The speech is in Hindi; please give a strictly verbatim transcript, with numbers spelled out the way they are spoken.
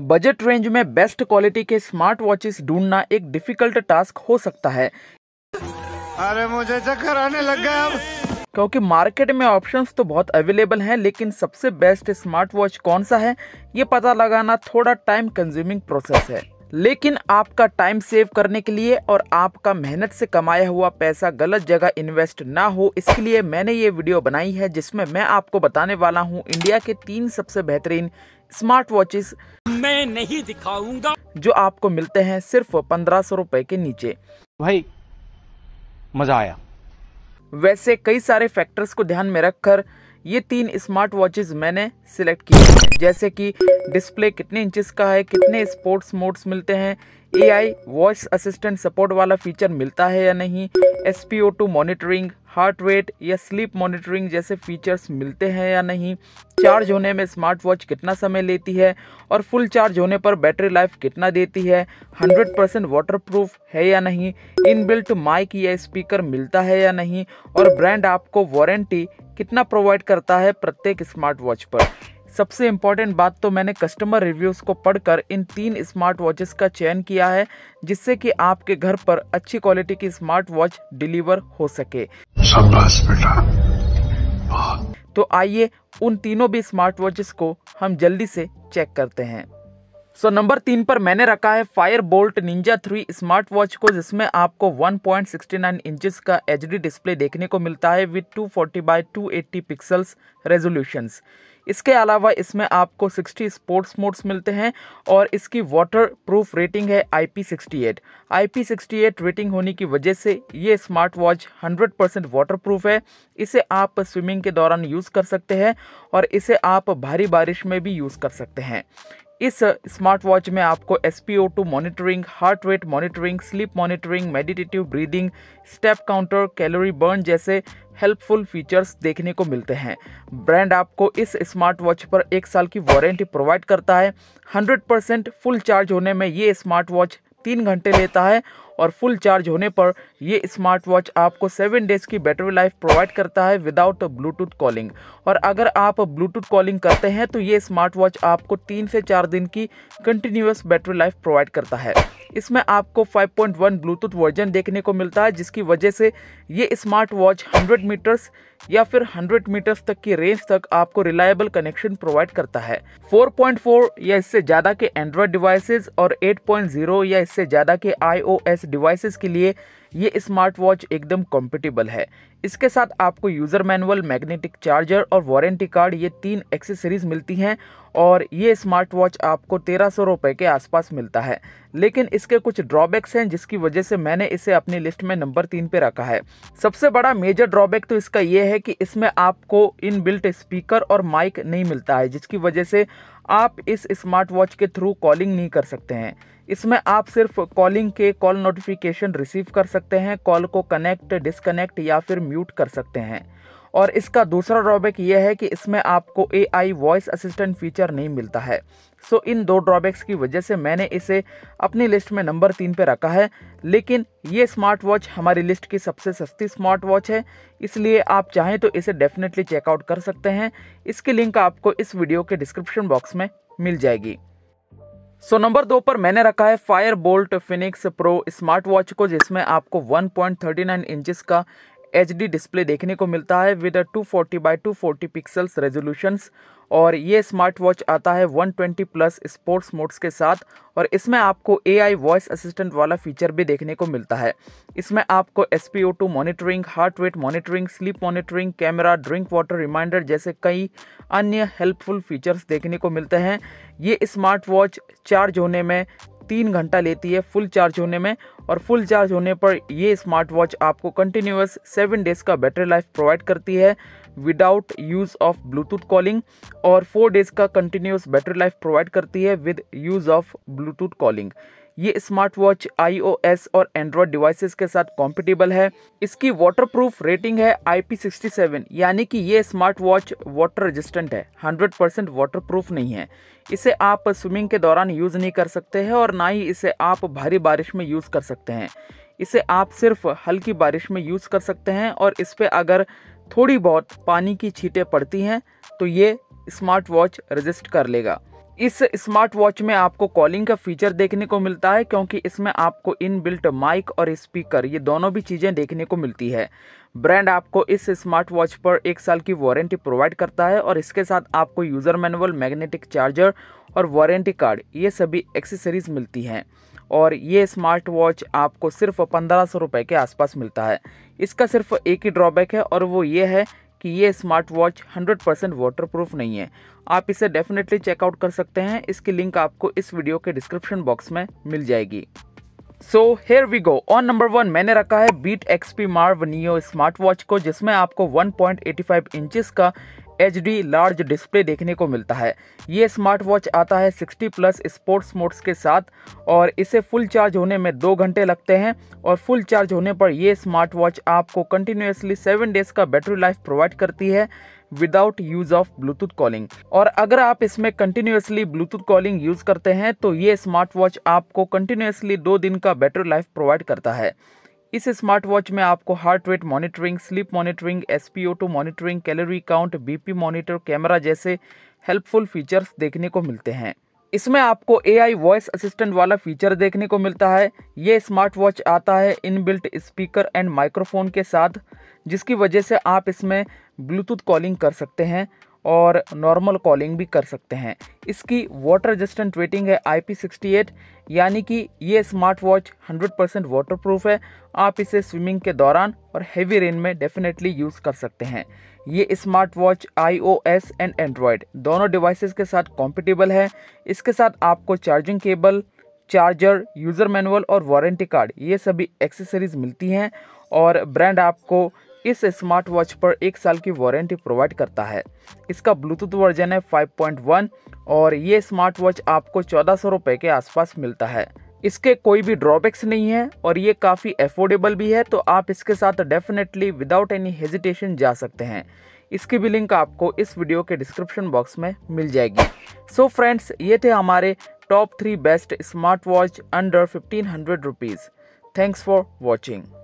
बजट रेंज में बेस्ट क्वालिटी के स्मार्ट वॉचेस ढूंढना एक डिफिकल्ट टास्क हो सकता है। अरे मुझे चक्कर आने लग गया। क्योंकि मार्केट में ऑप्शंस तो बहुत अवेलेबल हैं, लेकिन सबसे बेस्ट स्मार्ट वॉच कौन सा है ये पता लगाना थोड़ा टाइम कंज्यूमिंग प्रोसेस है। लेकिन आपका टाइम सेव करने के लिए और आपका मेहनत से कमाया हुआ पैसा गलत जगह इन्वेस्ट ना हो, इसके लिए मैंने ये वीडियो बनाई है जिसमें मैं आपको बताने वाला हूँ इंडिया के तीन सबसे बेहतरीन स्मार्ट वॉचेस। मैं नहीं दिखाऊंगा, जो आपको मिलते हैं सिर्फ पंद्रह सौ रुपए के नीचे। भाई मजा आया। वैसे कई सारे फैक्टर्स को ध्यान में रखकर ये तीन स्मार्ट वॉचेस मैंने सिलेक्ट किए हैं, जैसे कि डिस्प्ले कितने इंचेस का है, कितने स्पोर्ट्स मोड्स मिलते हैं, एआई वॉइस असिस्टेंट सपोर्ट वाला फीचर मिलता है या नहीं, S P O two monitoring, heart rate या स्लीप मॉनिटरिंग जैसे फीचर्स मिलते हैं या नहीं, चार्ज होने में स्मार्ट वॉच कितना समय लेती है और फुल चार्ज होने पर बैटरी लाइफ कितना देती है, हंड्रेड परसेंट वाटरप्रूफ है या नहीं, इनबिल्ट माइक या स्पीकर मिलता है या नहीं, और ब्रांड आपको वारंटी कितना प्रोवाइड करता है प्रत्येक स्मार्ट वॉच पर। सबसे इम्पॉर्टेंट बात तो मैंने कस्टमर रिव्यूज़ को पढ़कर इन तीन स्मार्ट वॉचेस का चयन किया है, जिससे कि आपके घर पर अच्छी क्वालिटी की स्मार्ट वॉच डिलीवर हो सके। शाबाश बेटा। तो आइए उन तीनों भी स्मार्ट वॉचेस को हम जल्दी से चेक करते हैं। सो so, नंबर तीन पर मैंने रखा है Fireboltt Ninja three smart watch को, जिसमें आपको one point six nine inches का एचडी डिस्प्ले देखने को मिलता है with two forty by two eighty pixels resolutions. इसके अलावा इसमें आपको सिक्सटी स्पोर्ट्स मोड्स मिलते हैं और इसकी वाटर प्रूफ रेटिंग है I P sixty eight. I P sixty eight rating होने की वजह से ये smart watch hundred percent water proof है। इसे आप स्विमिंग के दौरान यूज़ कर सकते हैं और इसे आप भारी बारिश में भी यूज़ कर सकते हैं। इस स्मार्ट वॉच में आपको S P O two monitoring, heart rate monitoring, sleep monitoring, meditative breathing, step counter, calorie burn जैसे हेल्पफुल फीचर्स देखने को मिलते हैं। ब्रांड आपको इस स्मार्ट वॉच पर एक साल की वारंटी प्रोवाइड करता है। हंड्रेड परसेंट फुल चार्ज होने में ये स्मार्ट वॉच तीन घंटे लेता है और फुल चार्ज होने पर ये स्मार्ट वॉच आपको सेवन डेज़ की बैटरी लाइफ प्रोवाइड करता है विदाउट ब्लूटूथ कॉलिंग। और अगर आप ब्लूटूथ कॉलिंग करते हैं तो ये स्मार्ट वॉच आपको तीन से चार दिन की कंटिन्यूस बैटरी लाइफ प्रोवाइड करता है। इसमें आपको five point one bluetooth version देखने को मिलता है, जिसकी वजह से ये स्मार्ट वॉच हंड्रेड मीटर्स या फिर हंड्रेड मीटर्स तक की रेंज तक आपको रिलायबल कनेक्शन प्रोवाइड करता है। फोर पॉइंट फोर या इससे ज़्यादा के एंड्रॉयड डिवाइसेस और एट पॉइंट ज़ीरो या इससे ज़्यादा के आई ओ एस डिवाइसेस के लिए ये स्मार्ट वॉच एकदम कॉम्पिटेबल है। इसके साथ आपको यूज़र मैनुअल, मैग्नेटिक चार्जर और वारंटी कार्ड, ये तीन एक्सेसरीज मिलती हैं और ये स्मार्ट वॉच आपको तेरह सौ रुपये के आसपास मिलता है। लेकिन इसके कुछ ड्रॉबैक्स हैं, जिसकी वजह से मैंने इसे अपनी लिस्ट में नंबर तीन पे रखा है। सबसे बड़ा मेजर ड्रॉबैक तो इसका ये है कि इसमें आपको इनबिल्ट स्पीकर और माइक नहीं मिलता है, जिसकी वजह से आप इस स्मार्ट वॉच के थ्रू कॉलिंग नहीं कर सकते हैं। इसमें आप सिर्फ कॉलिंग के कॉल नोटिफिकेशन रिसीव कर सकते हैं, कॉल को कनेक्ट, डिसकनेक्ट या फिर म्यूट कर सकते हैं। और इसका दूसरा ड्रॉबैक यह है कि इसमें आपको A I voice assistant feature नहीं मिलता है। सो इन दो ड्रॉबैक्स की वजह से मैंने इसे अपनी लिस्ट में नंबर तीन पे रखा है। लेकिन ये स्मार्ट वॉच हमारी लिस्ट की सबसे सस्ती स्मार्ट वॉच है, इसलिए आप चाहें तो इसे डेफिनेटली चेकआउट कर सकते हैं। इसकी लिंक आपको इस वीडियो के डिस्क्रिप्शन बॉक्स में मिल जाएगी। सो नंबर दो पर मैंने रखा है Fireboltt Phoenix pro smart watch को, जिसमें आपको one point three nine inches का एच डी डिस्प्ले देखने को मिलता है with two forty by two forty pixels resolutions. और ये स्मार्ट वॉच आता है one twenty plus sports modes के साथ और इसमें आपको ए आई वॉइस असिस्टेंट वाला फीचर भी देखने को मिलता है। इसमें आपको S P O two monitoring, heart rate monitoring, sleep monitoring, camera, drink water reminder जैसे कई अन्य हेल्पफुल फीचर्स देखने को मिलते हैं। ये स्मार्ट वॉच चार्ज होने में तीन घंटा लेती है फुल चार्ज होने में, और फुल चार्ज होने पर ये स्मार्ट वॉच आपको कंटिन्यूस सेवन डेज़ का बैटरी लाइफ प्रोवाइड करती है without use of Bluetooth calling, और फोर डेज़ का कंटिन्यूस बैटरी लाइफ प्रोवाइड करती है with use of Bluetooth calling. ये smart watch I O S और एंड्रॉयड डिवाइसेस के साथ कॉम्पिटेबल है। इसकी वाटरप्रूफ रेटिंग है आई पी सिक्सटी सेवन, यानी कि ये स्मार्ट वॉच वाटर रेजिस्टेंट है, हंड्रेड परसेंट वाटरप्रूफ नहीं है। इसे आप स्विमिंग के दौरान यूज़ नहीं कर सकते हैं और ना ही इसे आप भारी बारिश में यूज़ कर सकते हैं। इसे आप सिर्फ हल्की बारिश में यूज़ कर सकते हैं और इस पर अगर थोड़ी बहुत पानी की छींटें पड़ती हैं तो ये स्मार्ट वॉच रेजिस्ट कर लेगा। इस स्मार्ट वॉच में आपको कॉलिंग का फीचर देखने को मिलता है, क्योंकि इसमें आपको इनबिल्ट माइक और स्पीकर ये दोनों भी चीज़ें देखने को मिलती है। ब्रांड आपको इस स्मार्ट वॉच पर एक साल की वारंटी प्रोवाइड करता है और इसके साथ आपको यूज़र मैनुअल, मैग्नेटिक चार्जर और वारंटी कार्ड ये सभी एक्सेसरीज मिलती हैं। और ये स्मार्ट वॉच आपको सिर्फ पंद्रह सौ रुपये के आसपास मिलता है। इसका सिर्फ एक ही ड्रॉबैक है और वो ये है कि ये smart watch hundred percent waterproof नहीं है। आप इसे डेफिनेटली चेकआउट कर सकते हैं, इसकी लिंक आपको इस वीडियो के डिस्क्रिप्शन बॉक्स में मिल जाएगी। So here we go. On number one मैंने रखा है beatXP Marv Neo smart watch को, जिसमें आपको one point eight five inches का एच डी लार्ज डिस्प्ले देखने को मिलता है। ये स्मार्ट वॉच आता है सिक्सटी प्लस स्पोर्ट्स मोड्स के साथ और इसे फुल चार्ज होने में दो घंटे लगते हैं और फुल चार्ज होने पर यह स्मार्ट वॉच आपको कंटिन्यूसली सेवन डेज का बैटरी लाइफ प्रोवाइड करती है without use of Bluetooth calling. और अगर आप इसमें कंटिन्यूसली ब्लूटूथ कॉलिंग यूज़ करते हैं तो ये स्मार्ट वॉच आपको कंटिन्यूसली दो दिन का बैटरी लाइफ प्रोवाइड करता है। इस स्मार्ट वॉच में आपको heart rate monitoring, sleep monitoring, S P O two monitoring, calorie count, B P monitor, camera जैसे हेल्पफुल फीचर्स देखने को मिलते हैं। इसमें आपको ए आई वॉइस असिस्टेंट वाला फीचर देखने को मिलता है। ये स्मार्ट वॉच आता है इनबिल्ट स्पीकर एंड माइक्रोफोन के साथ, जिसकी वजह से आप इसमें ब्लूटूथ कॉलिंग कर सकते हैं और नॉर्मल कॉलिंग भी कर सकते हैं। इसकी वाटर रेजिस्टेंट रेटिंग है आई पी सिक्सटी एट, यानी कि ये smart watch hundred percent waterproof है। आप इसे स्विमिंग के दौरान और हेवी रेन में डेफिनेटली यूज़ कर सकते हैं। ये smart watch I O S and Android दोनों डिवाइसेस के साथ कॉम्पेटेबल है। इसके साथ आपको charging cable, charger, user manual और वारंटी कार्ड ये सभी एक्सेसरीज मिलती हैं। और ब्रांड आपको इस स्मार्ट वॉच पर एक साल की वारंटी प्रोवाइड करता है। इसका ब्लूटूथ वर्जन है फाइव पॉइंट वन और ये स्मार्ट वॉच आपको चौदह सौ रुपये के आसपास मिलता है। इसके कोई भी ड्रॉबैक्स नहीं है और ये काफ़ी अफोर्डेबल भी है, तो आप इसके साथ डेफिनेटली विदाउट एनी हेजिटेशन जा सकते हैं। इसकी भी लिंक आपको इस वीडियो के डिस्क्रिप्शन बॉक्स में मिल जाएगी। सो फ्रेंड्स, ये थे हमारे top three best smart watch under fifteen hundred rupees. Thanks for watching.